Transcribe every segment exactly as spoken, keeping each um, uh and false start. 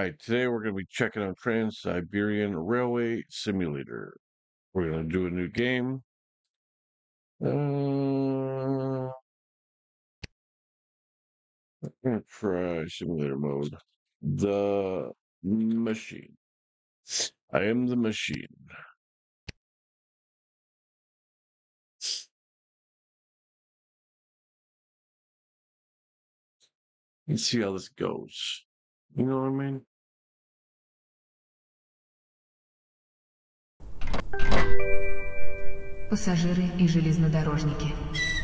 right, today we're going to be checking out Trans-Siberian Railway Simulator. We're going to do a new game. Uh, I'm going to try simulator mode. The machine. I am the machine. Let's see how this goes. You know what I mean? Пассажиры и железнодорожники.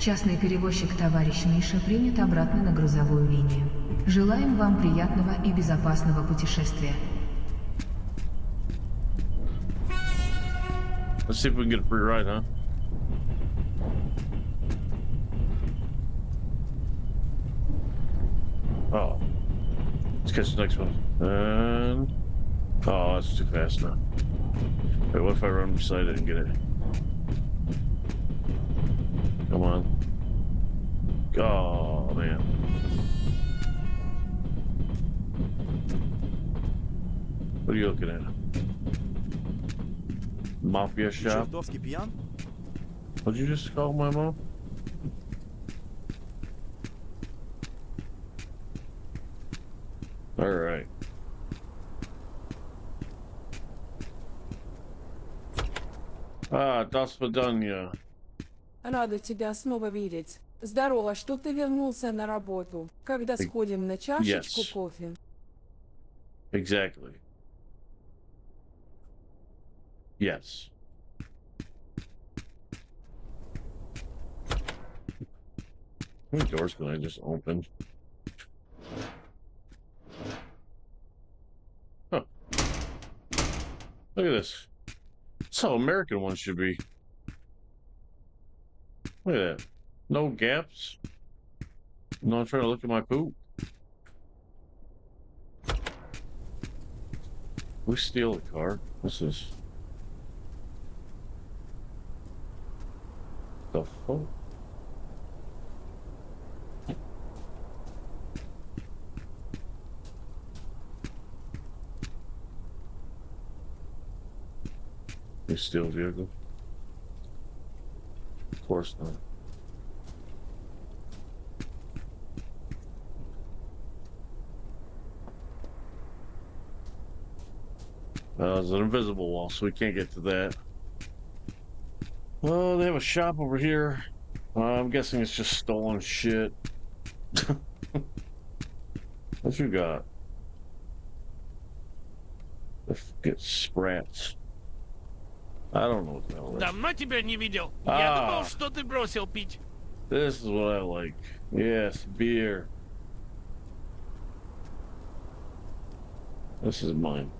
Частный перевозчик товарищ Миша принят обратно на грузовую линию. Желаем вам приятного и безопасного путешествия. Let's see if we can get a free ride, huh? Oh. Let's catch the next one. And... oh, that's too fast now. Wait, what if I run beside it and get it? Come on. Oh, man. What are you looking at? Mafia shop? What'd you just call my mom? All right. А, до свидания. Рада тебя снова видеть. Здорово, что ты вернулся на работу. Когда сходим на чашечку yes. кофе? Exactly. Yes. How many doors can I just open? Look at this. That's how American ones should be. Look at that. No gaps. I'm not trying to look at my poop. We steal the car. What's this? The fuck? You steal a vehicle? Of course not. Uh, it's an invisible wall, so we can't get to that. Well, they have a shop over here. Uh, I'm guessing it's just stolen shit. What you got? Let's get sprats. I don't know what the hell that is. Давно тебя не видел. Я думал, что ты бросил пить. This is what I like. Yes, beer. This is mine.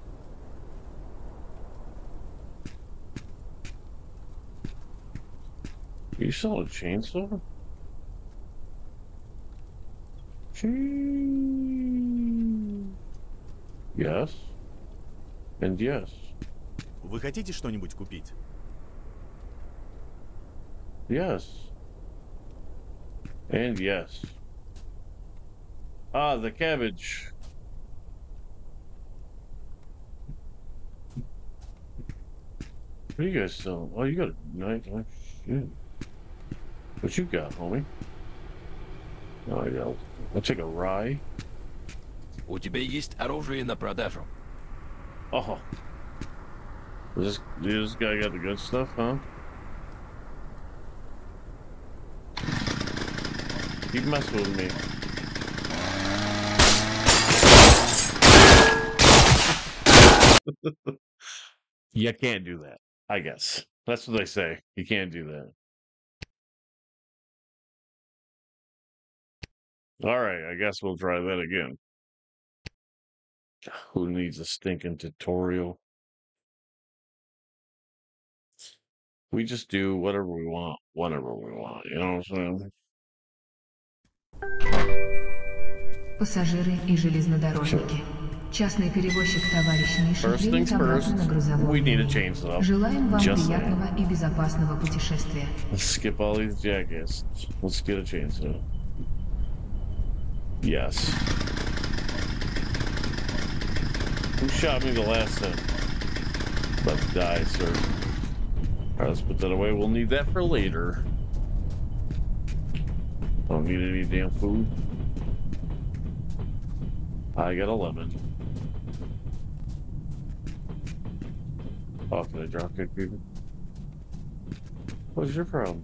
You sell a chainsaw? Chain. Yes. And yes. Вы хотите что-нибудь купить? Yes. And yes. Ah, the cabbage. What are you guys selling? Oh, you got a knife. Oh, shit. What you got, homie? Oh, I got. I'll take a rye. У тебя есть оружие на продажу? Oh. This, this guy got the good stuff, huh? Keep messing with me. You can't do that, I guess. That's what they say. You can't do that. Alright, I guess we'll try that again. Who needs a stinking tutorial? We just do whatever we want, whenever we want, you know what I'm saying? Пассажиры и железнодорожники. Частный перевозчик товарищ Миша принят обратно на грузовую линию. Желаем вам приятного и безопасного путешествия. Let's skip all these jackets. Let's get a chainsaw. Yes. Who shot me the last time? Let's die, sir. Alright, let's put that away. We'll need that for later. I don't need any damn food. I got a lemon. Oh, can I drop kick people? What's your problem?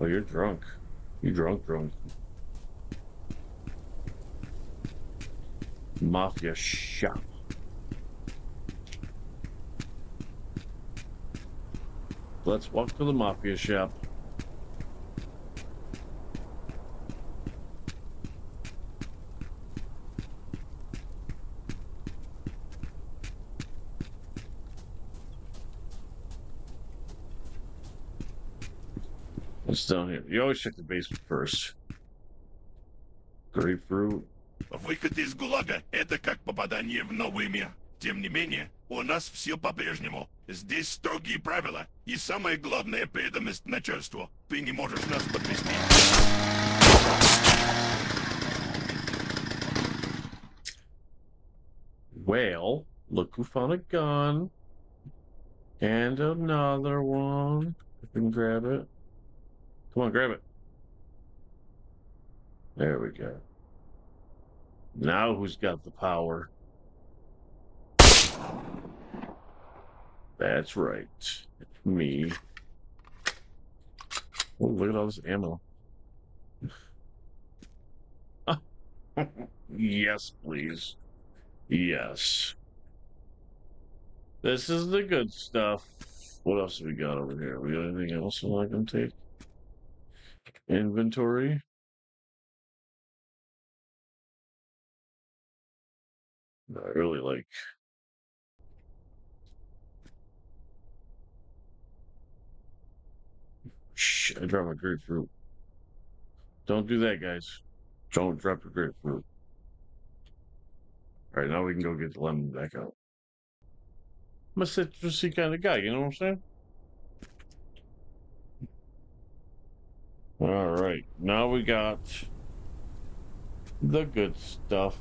Oh, you're drunk. You drunk, drunk. Mafia shop. Let's walk to the mafia shop. What's down here? You always check the basement first. Grapefruit. Выход из ГУЛАГа – это как попадание в новое мир. Тем не менее, у нас все по-прежнему. Здесь строгие правила и самое главное преданность начальству. Ты не можешь нас подвести. Well, look who found a gun. And another one. I can grab it. Come on, grab it. There we go. Now who's got the power? That's right. It's me. Oh, look at all this ammo. Yes, please. Yes. This is the good stuff. What else have we got over here? We got anything else that I can take? Inventory. I really like. Shit, I dropped my grapefruit. Don't do that, guys. Don't drop your grapefruit. Alright, now we can go get the lemon back out. I'm a citrusy kind of guy, you know what I'm saying? Alright, now we got the good stuff.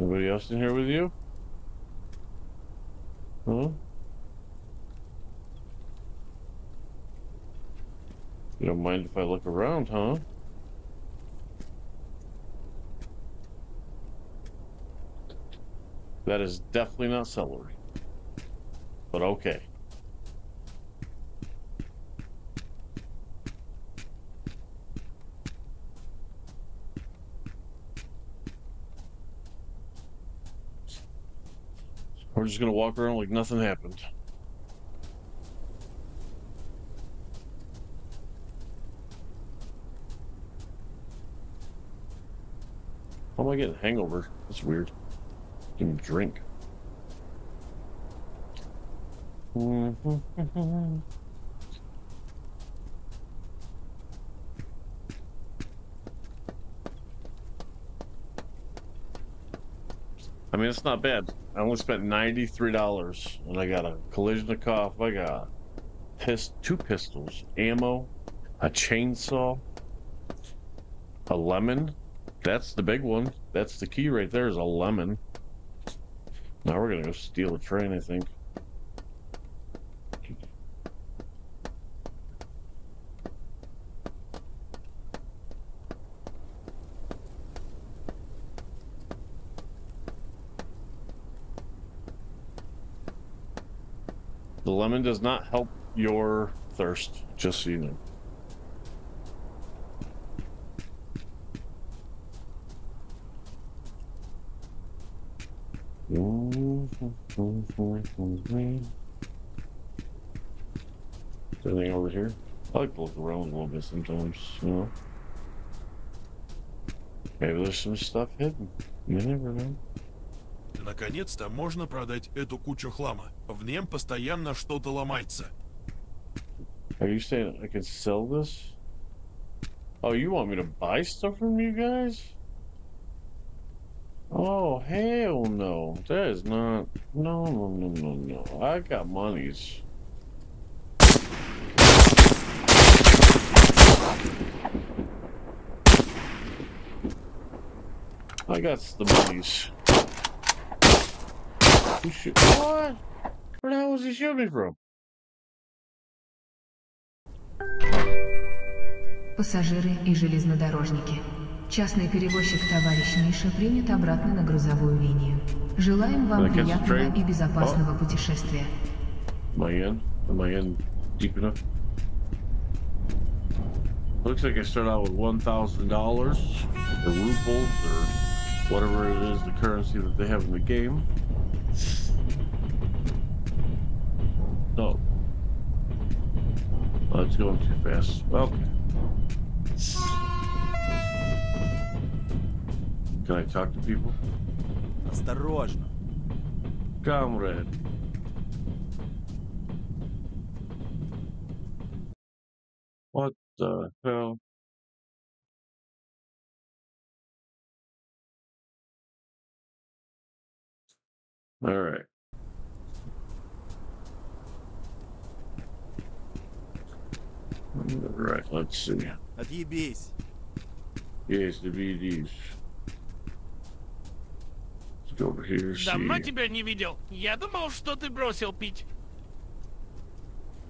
Anybody else in here with you? Huh? You don't mind if I look around, huh? That is definitely not celery. But okay. We're just gonna walk around like nothing happened. How am I getting a hangover? That's weird. Didn't drink. I mean, it's not bad. I only spent ninety-three dollars and I got a Kalashnikov, I got pist two pistols, ammo, a chainsaw, a lemon. That's the big one. That's the key right there is a lemon. Now we're gonna go steal a train, I think. The lemon does not help your thirst, just so you know. Anything over here? I like to look around a little bit sometimes, you know. Maybe there's some stuff hidden. You never know. Наконец-то можно продать эту кучу хлама. В нем постоянно что-то ломается. Are you saying I can sell this? Oh, you want me to buy stuff from you guys? Oh, hell no. That is not... No, no, no, no, no. I got monies. I got the monies. He shoot. What? Where the hell was he shooting from? Пассажиры и железнодорожники. Частный перевозчик товарищ Миша принят обратно на грузовую линию. Желаем вам приятного и безопасного путешествия. Am I in? Am I in deep enough? Looks like I start out with one thousand dollars, or rubles, or whatever it is, the currency that they have in the game. No. Well, it's going too fast. Okay. Can I talk to people? Осторожно. Comrade. What the hell? All right. All right, let's see. Отъебись. Yes, the V Ds. Let's go over here. Давно тебя не видел. Я думал, что ты бросил пить.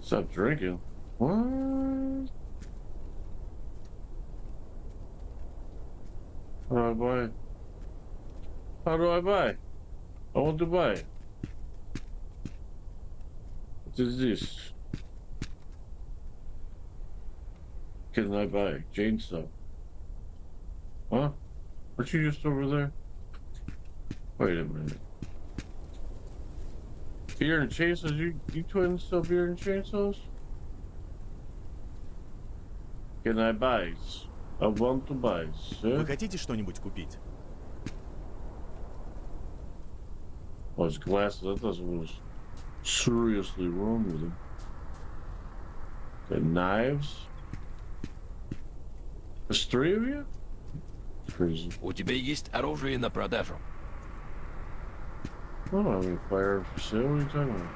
Stop drinking. What? How do I buy? How do I buy? I want to buy. What is this? Can I buy? Jane stuff. Huh? Weren't you just over there? Wait a minute. Beer and chainsaws? You, you twins sell beer and chainsaws? Can I buy? I want to buy, sir. Вы хотите что-нибудь купить? Oh, his glasses. I thought something was seriously wrong with him. The knives? There's three of you? Crazy. У тебя есть оружие на продажу? I don't have any fire for sale. What are you talking about?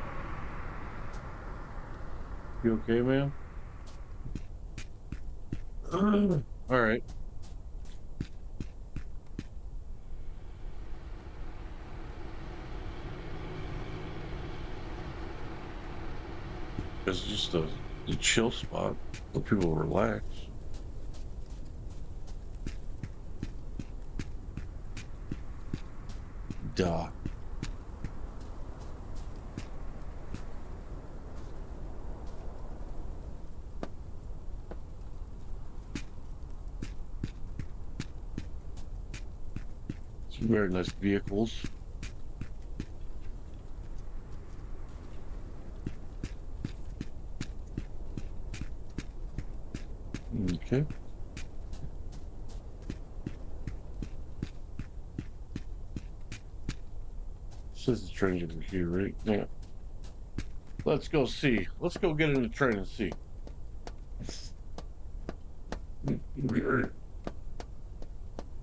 You okay, man? All right. It's just a, a chill spot where people relax. Duh. Some very nice vehicles. Okay. This is the train over here, right? Yeah. Let's go see. Let's go get in the train and see.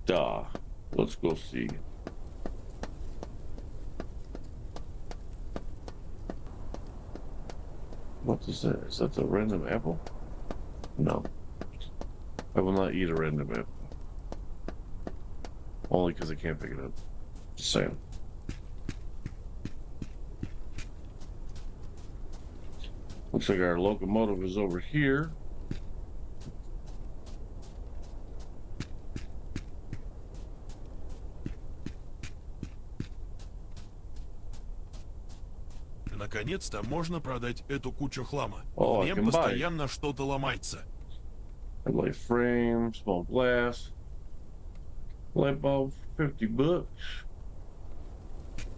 Duh. Let's go see. What is that? Is that the random apple? No. I will not eat a random apple. Only because I can't pick it up. Just saying. Looks like our locomotive is over here. Наконец-то можно продать эту кучу хлама. Мне постоянно что-то ломается. Light frame, small glass, light bulb, fifty bucks.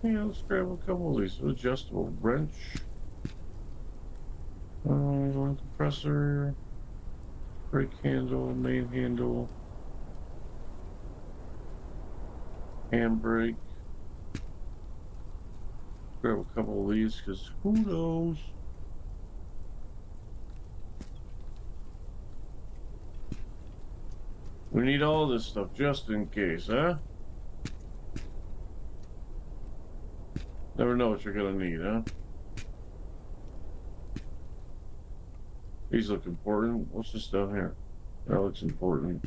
Yeah, let's grab a couple of these. Adjustable wrench, uh, compressor, brake handle, main handle, handbrake. Grab a couple of these because who knows. We need all this stuff just in case, huh? Never know what you're gonna need, huh? These look important. What's this down here? That looks important.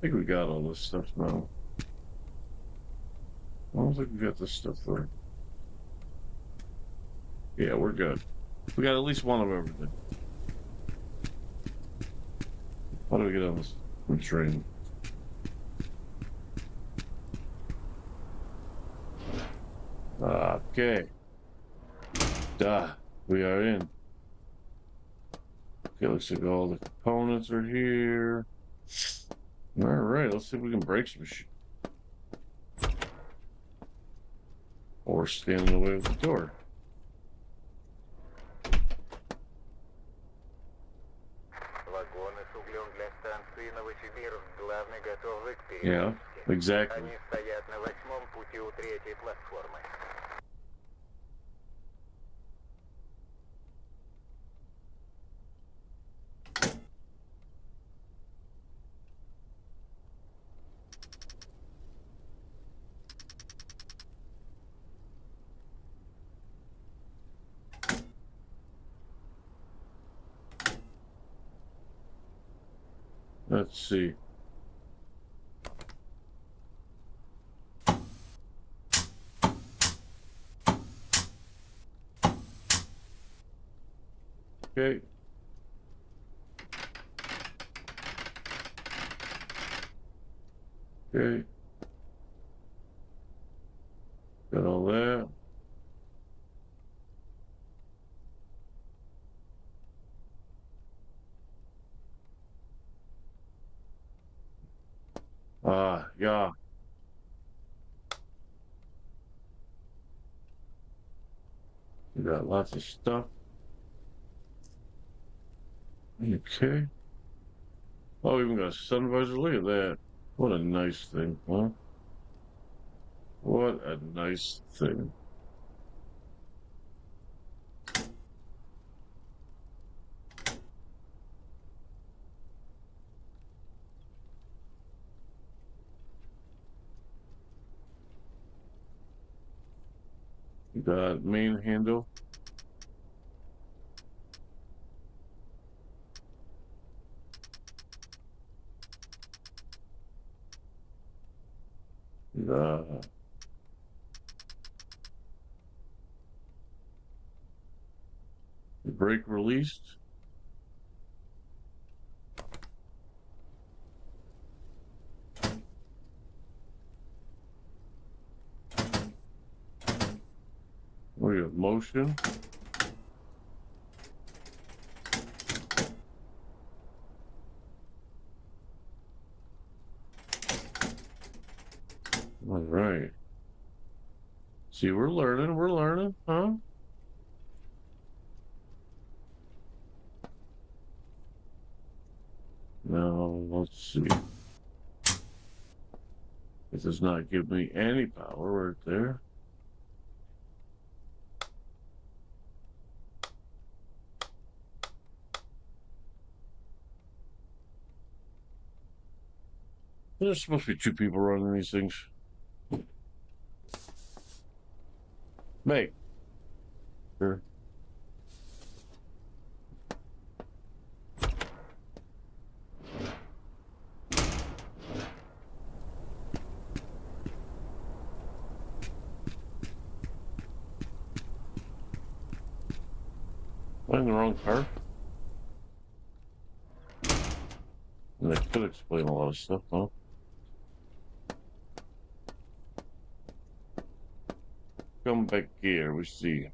I think we got all this stuff now. I don't think we got this stuff there. Yeah, we're good. We got at least one of everything. How do we get on this train? Okay. Duh. We are in. Okay, looks like all the components are here. Alright, let's see if we can break some shit. Or stand in the way of the door. Yeah, exactly. Let's see. Okay. Okay. Got all that. Ah, yeah. We got lots of stuff. Okay. Oh, we even got a sun visor. Look at that. What a nice thing, huh? What a nice thing. You got main handle. Uh, the brake released. We have motion. All right. See, we're learning, we're learning, huh? Now, let's see. It does not give me any power right there. There's supposed to be two people running these things. Mate. Sure. Am I in the wrong car? And that could explain a lot of stuff, huh? Come back here, we see.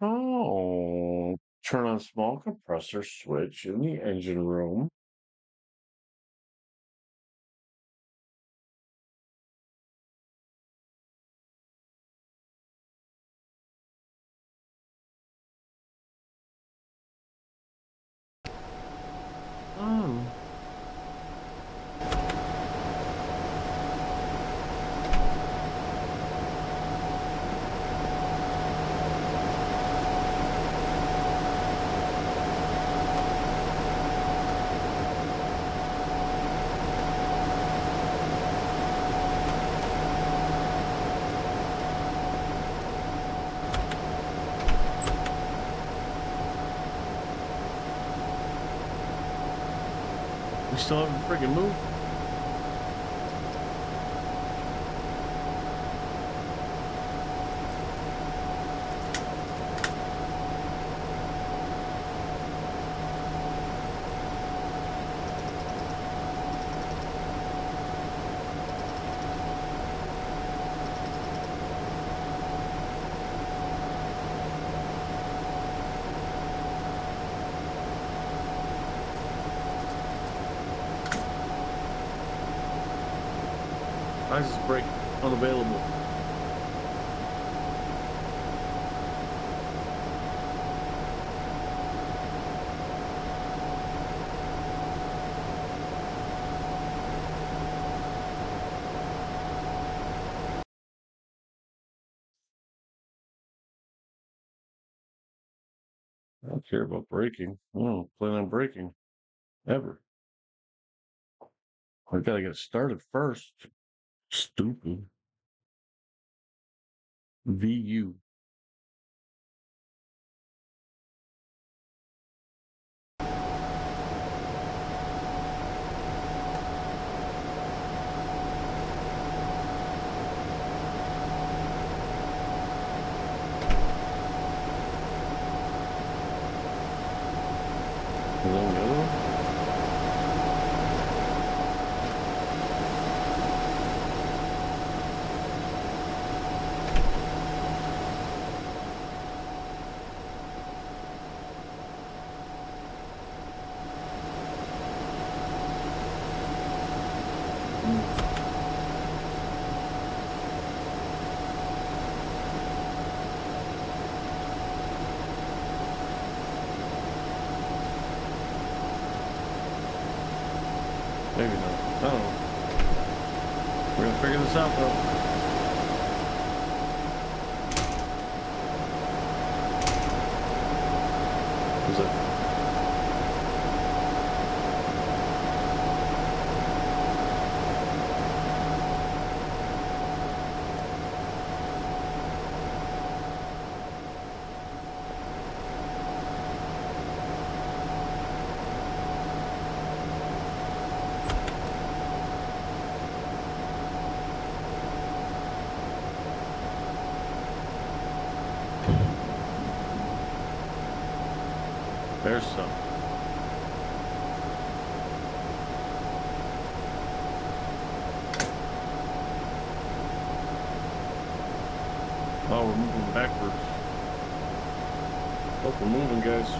Oh, turn on small compressor switch in the engine room. We still haven't friggin' moved. License brake unavailable. I don't care about braking. I don't plan on braking ever. I gotta get started first. Stupid. V U. Maybe not. I don't know. We're gonna figure this out though. Is it? There's some. Oh, we're moving backwards. Hope we're moving, guys.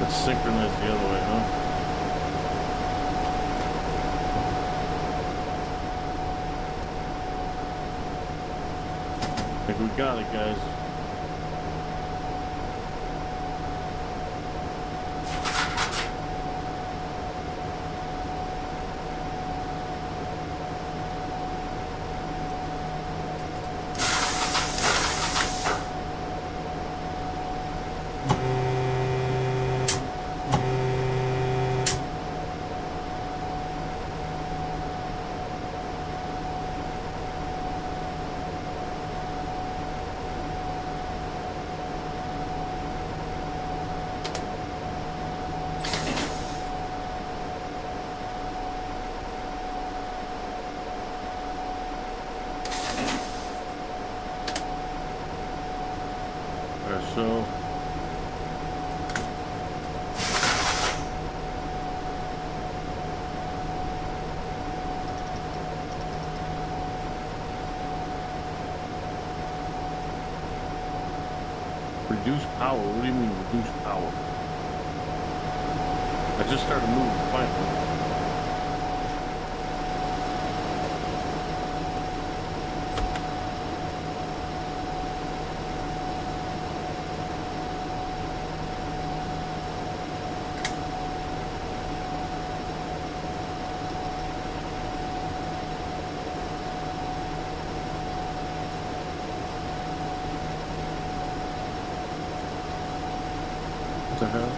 Let's synchronize the other way, huh? I think we got it, guys. So reduce power, what do you mean reduce power? I just started moving finally. What the hell?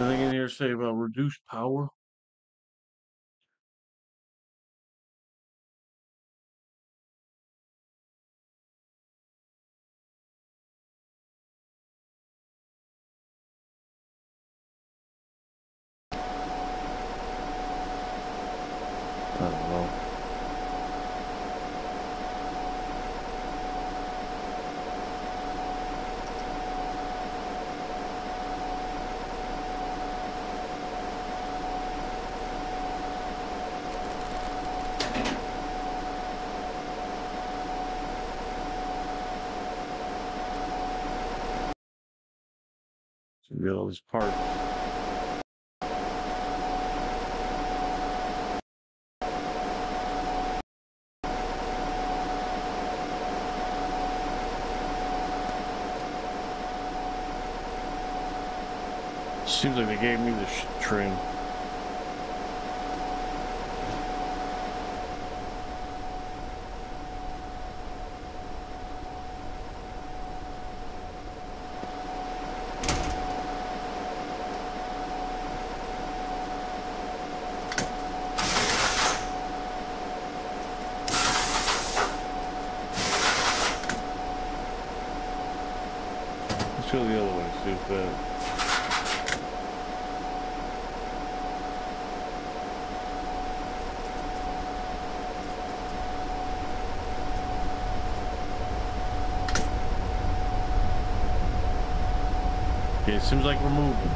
Nothing in here to say about reduced power. We got all these parts. Seems like they gave me this trim. It seems like we're moving.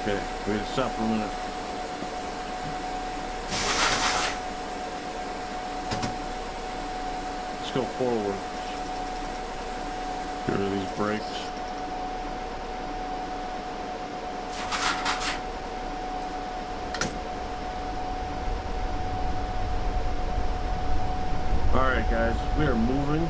Okay, we need to stop for a minute. Let's go forward. Get rid of these brakes. Alright guys, we are moving.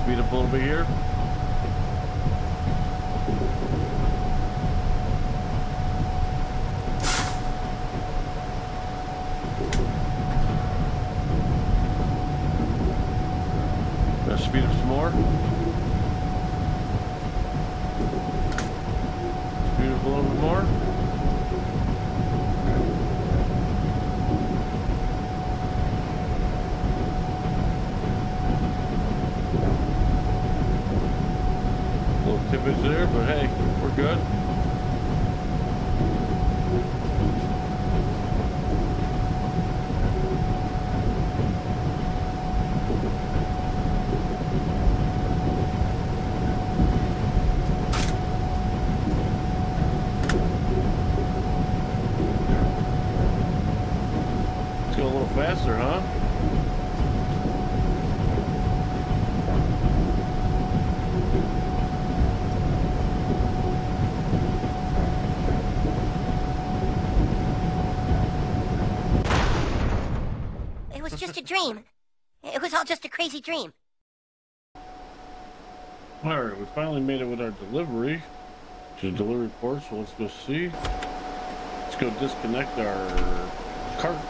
Speed up a little bit here. Let's speed up some more. Speed up a little bit more. Tippage there, but hey, we're good. Let's go a little faster, huh? Dream. It was all just a crazy dream. All right, we finally made it with our delivery to the delivery port, so let's go see. Let's go disconnect our carts.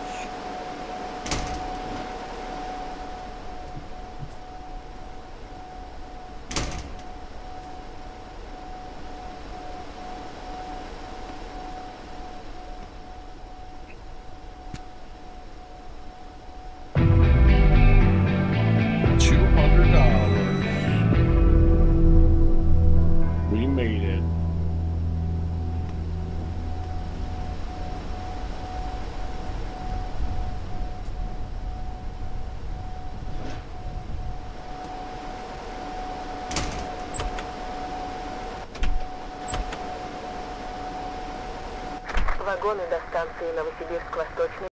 вагоны до станции Новосибирск-Восточный.